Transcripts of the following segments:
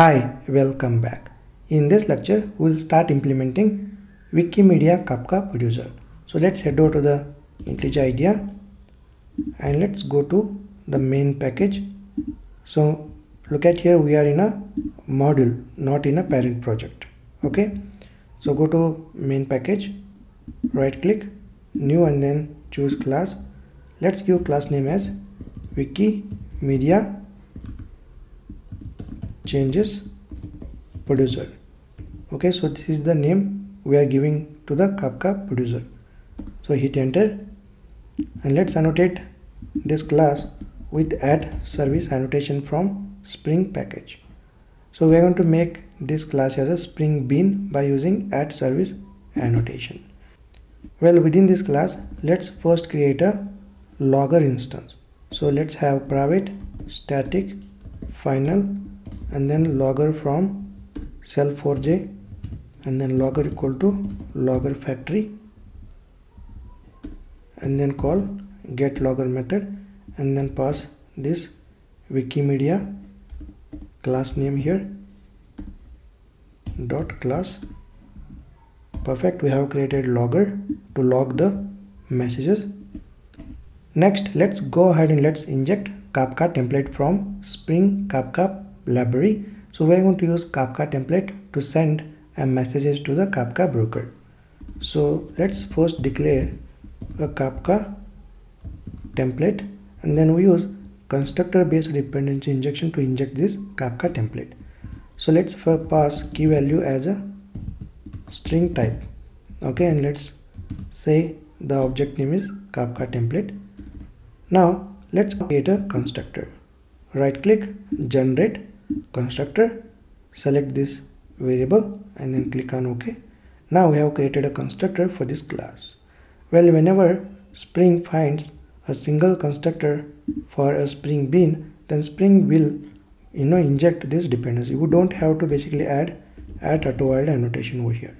Hi, welcome back. In this lecture, we will start implementing Wikimedia Kafka Producer. So let's head over to the IntelliJ IDEA and let's go to the main package. So look at here, we are in a module, not in a parent project. Okay, so go to main package, right click, new, and then choose class. Let's give class name as Wikimedia Changes Producer. Okay, so this is the name we are giving to the Kafka Producer. So hit enter and let's annotate this class with @Service annotation from Spring package. So we are going to make this class as a Spring Bean by using @Service annotation. Well, within this class, let's first create a logger instance. So let's have private static final and then logger from SLF4J and then logger equal to logger factory and then call get logger method and then pass this Wikimedia class name here dot class. Perfect, we have created logger to log the messages. Next, let's go ahead and let's inject Kafka template from Spring Kafka library. So we are going to use Kafka template to send a messages to the Kafka broker. So let's first declare a Kafka template and then we use constructor based dependency injection to inject this Kafka template. So let's pass key value as a string type. Okay, and let's say the object name is Kafka template. Now let's create a constructor. Right click, generate constructor, select this variable and then click on OK. Now we have created a constructor for this class. Well, whenever Spring finds a single constructor for a Spring Bean, then Spring will inject this dependency. We don't have to basically add @autowild annotation over here.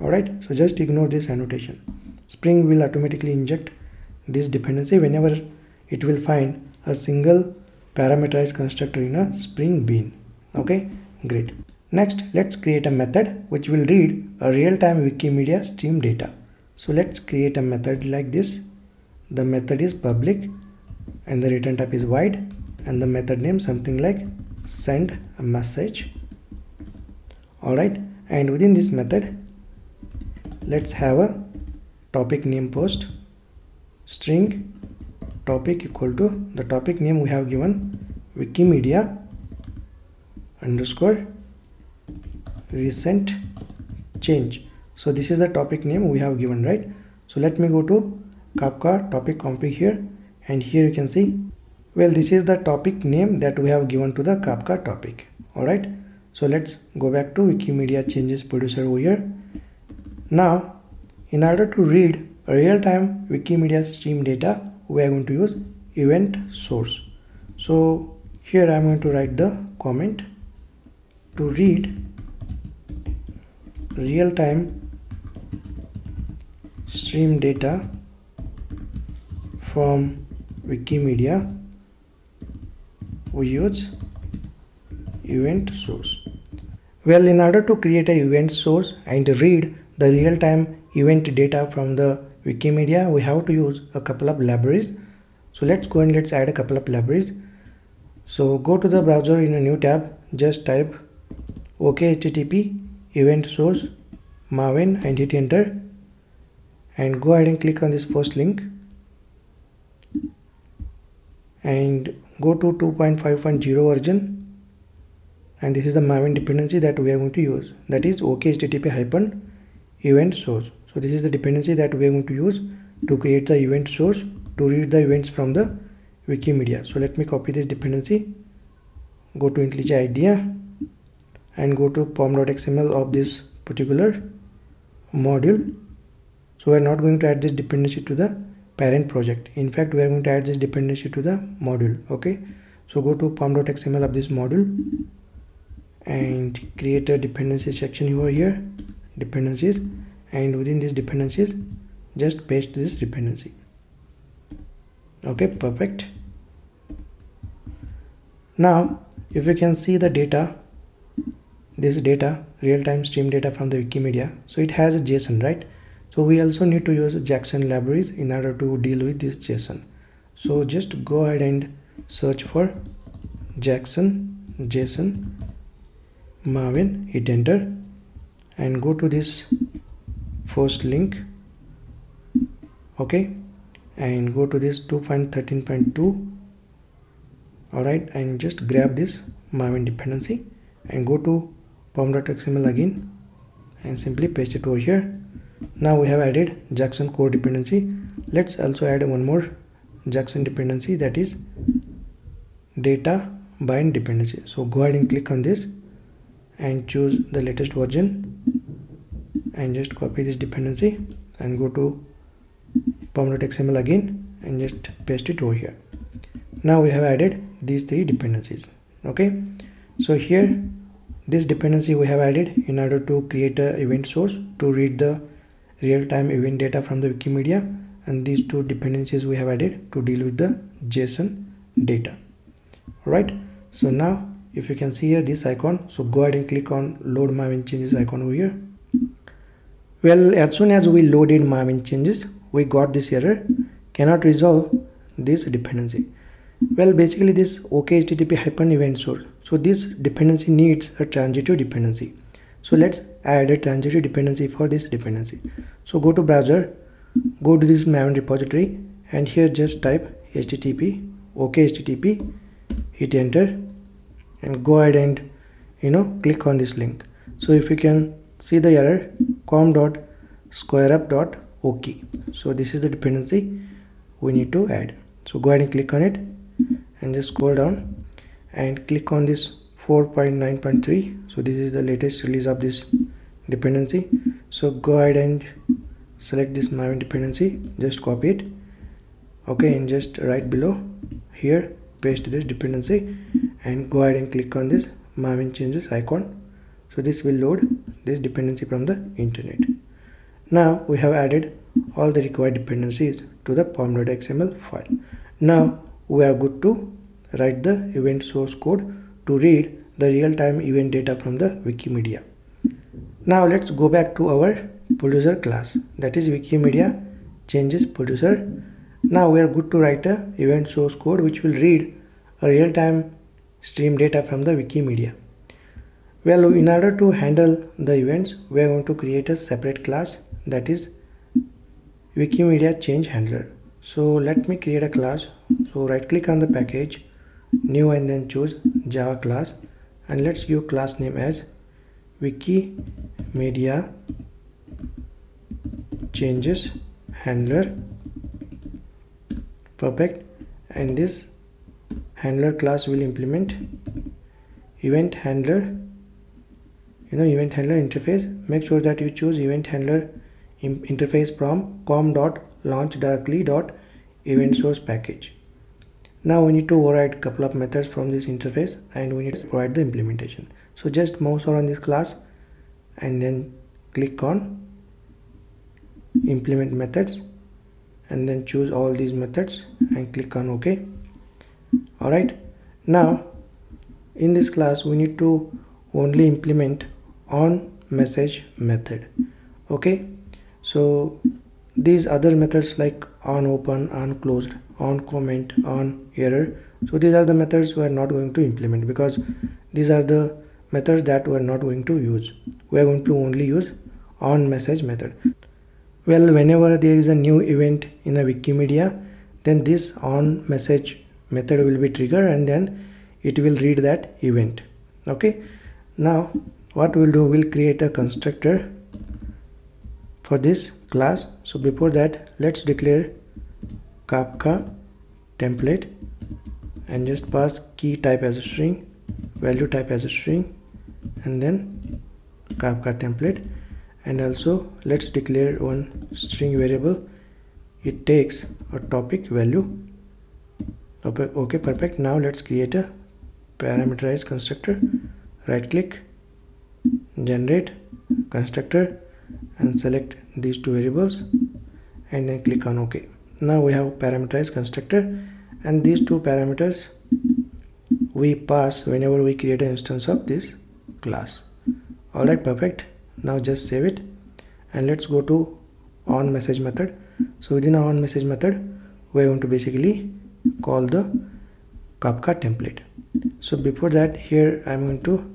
Alright, so just ignore this annotation. Spring will automatically inject this dependency whenever it will find a single parameterized constructor in a Spring Bean. Okay, great. Next, let's create a method which will read a real-time Wikimedia stream data. So let's create a method like this. The method is public and the return type is void and the method name something like send a message. Alright, and within this method, let's have a topic name post string topic equal to the topic name we have given Wikimedia _ recent change. So this is the topic name we have given, right? So let me go to Kafka topic config here and here you can see, well, this is the topic name that we have given to the Kafka topic. All right, so let's go back to Wikimedia Changes Producer over here. Now in order to read real-time Wikimedia stream data, we are going to use event source. So here I am going to write the comment to read real-time stream data from Wikimedia. We use event source. Well, in order to create an event source and read the real-time event data from the Wikimedia, we have to use a couple of libraries. So let's go and let's add a couple of libraries. So go to the browser in a new tab, just type OkHttp event source maven and hit enter and go ahead and click on this first link and go to 2.5.0 version, and this is the maven dependency that we are going to use, that is OkHttp-event source. So this is the dependency that we are going to use to create the event source to read the events from the Wikimedia. So let me copy this dependency, go to IntelliJ IDEA and go to pom.xml of this particular module. So we are not going to add this dependency to the parent project. In fact, we are going to add this dependency to the module. Okay, so go to pom.xml of this module and create a dependency section over here, dependencies, and within these dependencies just paste this dependency. Okay, perfect. Now if you can see the data this data, real-time stream data from the Wikimedia. So it has a JSON, right? So we also need to use Jackson libraries in order to deal with this JSON. So just go ahead and search for Jackson, JSON, Marvin, hit enter, and go to this first link, okay, and go to this 2.13.2, alright, and just grab this Marvin dependency and go to pom.xml again and simply paste it over here. Now we have added Jackson core dependency. Let's also add one more Jackson dependency, that is data bind dependency. So go ahead and click on this and choose the latest version and just copy this dependency and go to pom.xml again and just paste it over here. Now we have added these three dependencies, okay. So here this dependency we have added in order to create a event source to read the real-time event data from the Wikimedia, and these two dependencies we have added to deal with the JSON data. Alright, so now if you can see here this icon, so go ahead and click on load Marvin changes icon over here. Well, as soon as we loaded Marvin changes, we got this error, cannot resolve this dependency. Well, basically this OkHttp event source. So this dependency needs a transitive dependency. So let's add a transitive dependency for this dependency. So go to browser, go to this Maven repository, and here just type HTTP, OkHttp, hit enter, and go ahead and click on this link. So if you can see the error, com.squareup.ok. So this is the dependency we need to add. So go ahead and click on it and just scroll down and click on this 4.9.3. so this is the latest release of this dependency. So go ahead and select this Marvin dependency, just copy it, okay, and just right below here paste this dependency and go ahead and click on this Marvin changes icon. So this will load this dependency from the internet. Now we have added all the required dependencies to the pom.xml file. Now we are good to write the event source code to read the real-time event data from the Wikimedia. Now let's go back to our producer class, that is Wikimedia Changes Producer. Now we are good to write a event source code which will read a real-time stream data from the Wikimedia. Well, in order to handle the events, we are going to create a separate class, that is Wikimedia Change Handler. So let me create a class. So right click on the package, new, and then choose Java class, and let's give class name as Wikimedia Changes Handler. Perfect. And this handler class will implement event handler, event handler interface. Make sure that you choose event handler interface from com.launchdarkly.event source package. Now we need to override a couple of methods from this interface, and we need to provide the implementation. So just mouse over on this class and then click on implement methods, and then choose all these methods and click on OK. Alright, now in this class we need to only implement onMessage method, okay. So these other methods like onOpen, onClosed, onComment, onError, so these are the methods we are not going to implement, because these are the methods that we are not going to use. We are going to only use onMessage method. Well, whenever there is a new event in a Wikimedia, then this onMessage method will be triggered, and then it will read that event, okay. Now what we'll do, we'll create a constructor for this class. So before that, let's declare KafkaTemplate and just pass key type as a string, value type as a string, and then KafkaTemplate. And also let's declare one string variable, it takes a topic value. Okay, perfect. Now let's create a parameterized constructor. Right click, generate constructor, and select these two variables and then click on OK. Now we have parameterized constructor, and these two parameters we pass whenever we create an instance of this class. Alright, perfect. Now just save it and let's go to onMessage method. So within our onMessage method, we are going to basically call the Kafka template. So before that, here I am going to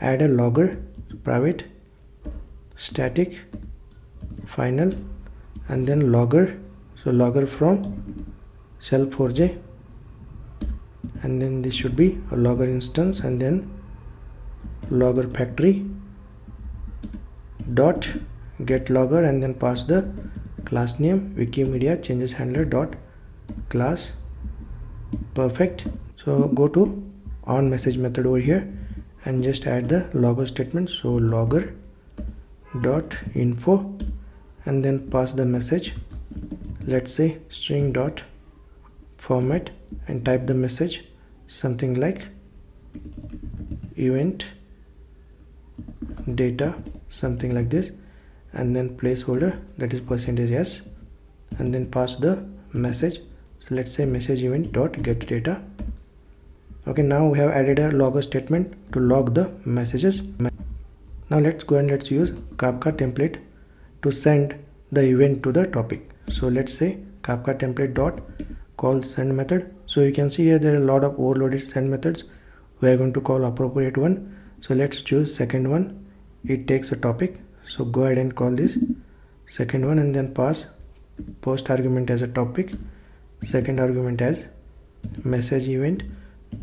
add a logger, private static final, and then logger, so logger from SLF4J, and then this should be a logger instance, and then logger factory dot get logger, and then pass the class name WikimediaChangesHandler dot class. Perfect. So go to onMessage method over here and just add the logger statement, so logger dot info, and then pass the message, let's say string dot format, and type the message something like event data, something like this, and then placeholder, that is %s, and then pass the message, so let's say message event dot get data. Okay, now we have added a logger statement to log the messages. Now let's go and let's use Kafka template to send the event to the topic. So let's say Kafka template dot call send method. So you can see here there are a lot of overloaded send methods. We are going to call appropriate one. So let's choose second one. It takes a topic. So go ahead and call this second one, and then pass first argument as a topic, second argument as message event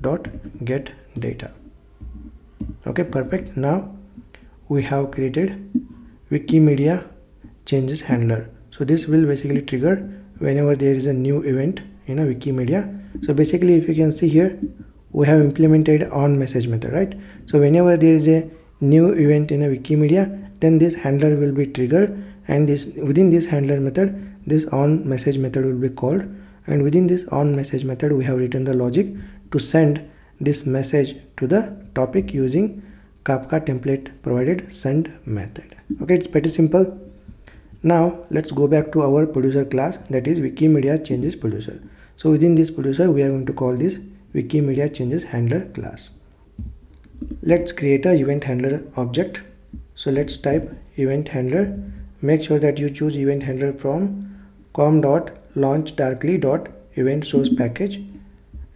dot get data. Okay, perfect. Now we have created Wikimedia changes handler. So this will basically trigger whenever there is a new event in a Wikimedia. So basically, if you can see here, we have implemented onMessage method, right? So whenever there is a new event in a Wikimedia, then this handler will be triggered, and this within this handler method, this onMessage method will be called, and within this onMessage method we have written the logic to send this message to the topic using Kafka template provided send method. Okay, it's pretty simple. Now let's go back to our producer class, that is Wikimedia Changes Producer. So within this producer we are going to call this Wikimedia Changes Handler class. Let's create a event handler object. So let's type event handler. Make sure that you choose event handler from com.launchdarkly.eventsourcepackage,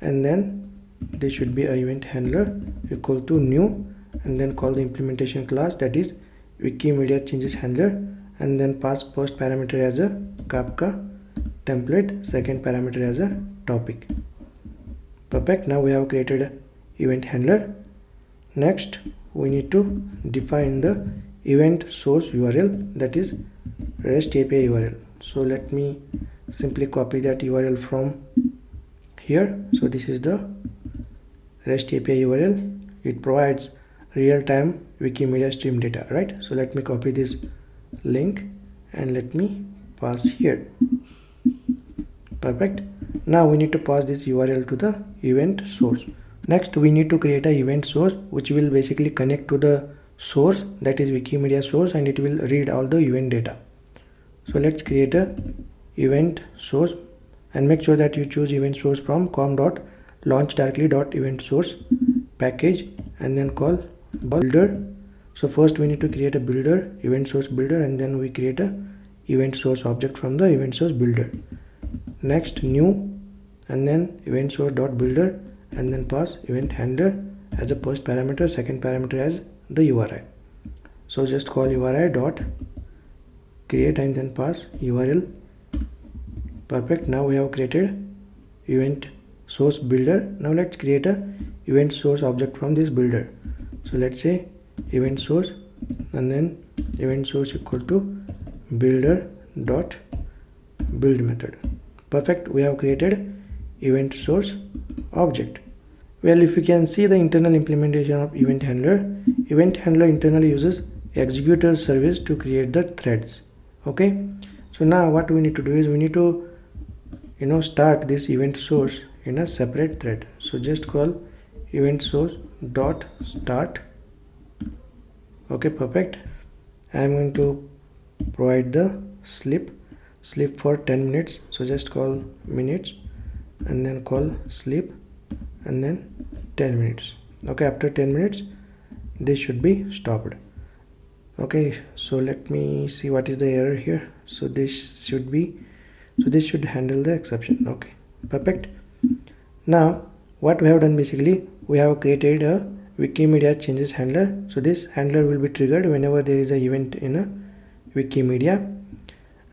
and then this should be a event handler equal to new, and then call the implementation class, that is Wikimedia Changes Handler, and then pass first parameter as a Kafka template, second parameter as a topic. Perfect. Now we have created an event handler. Next we need to define the event source URL, that is REST API URL. So let me simply copy that URL from here. So this is the REST API URL. It provides real-time Wikimedia stream data, right? So let me copy this link and let me pass here. Perfect. Now we need to pass this URL to the event source. Next we need to create an event source which will basically connect to the source, that is Wikimedia source, and it will read all the event data. So let's create a event source, and make sure that you choose event source from com.launchdarkly.eventsourcepackage, and then call builder. So first we need to create a builder, event source builder, and then we create a event source object from the event source builder. Next new, and then event source dot builder, and then pass event handler as a first parameter, second parameter as the URI. So just call URI dot create, and then pass URL. Perfect. Now we have created event source builder. Now let's create a event source object from this builder. So let's say event source, and then event source equal to builder dot build method. Perfect. We have created event source object. Well, if you can see the internal implementation of event handler internally uses executor service to create the threads. Okay, so now what we need to do is we need to, you know, start this event source in a separate thread. So just call event source dot start. Okay, perfect. I am going to provide the sleep for 10 minutes. So just call minutes, and then call sleep, and then 10 minutes. Okay, after 10 minutes this should be stopped. Okay, so let me see what is the error here. So this should be, so this should handle the exception. Okay, perfect. Now what we have done basically, we have created a Wikimedia changes handler. So this handler will be triggered whenever there is an event in a Wikimedia,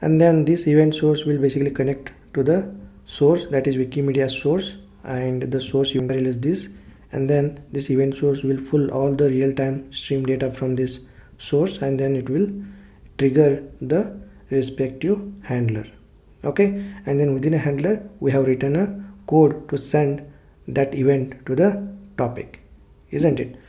and then this event source will basically connect to the source, that is Wikimedia source, and the source you can is this, and then this event source will fill all the real-time stream data from this source, and then it will trigger the respective handler. Okay, and then within a handler we have written a code to send that event to the topic, isn't it?